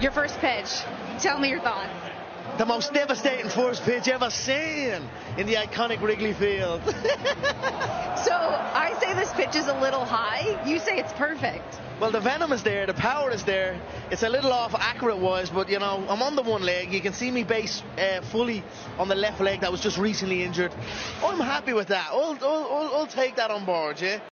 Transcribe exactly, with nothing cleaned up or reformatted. Your first pitch. Tell me your thoughts. The most devastating first pitch ever seen in the iconic Wrigley Field. So I say this pitch is a little high. You say it's perfect. Well, the venom is there. The power is there. It's a little off accurate-wise, but, you know, I'm on the one leg. You can see me base uh, fully on the left leg that was just recently injured. I'm happy with that. I'll, I'll, I'll take that on board, yeah?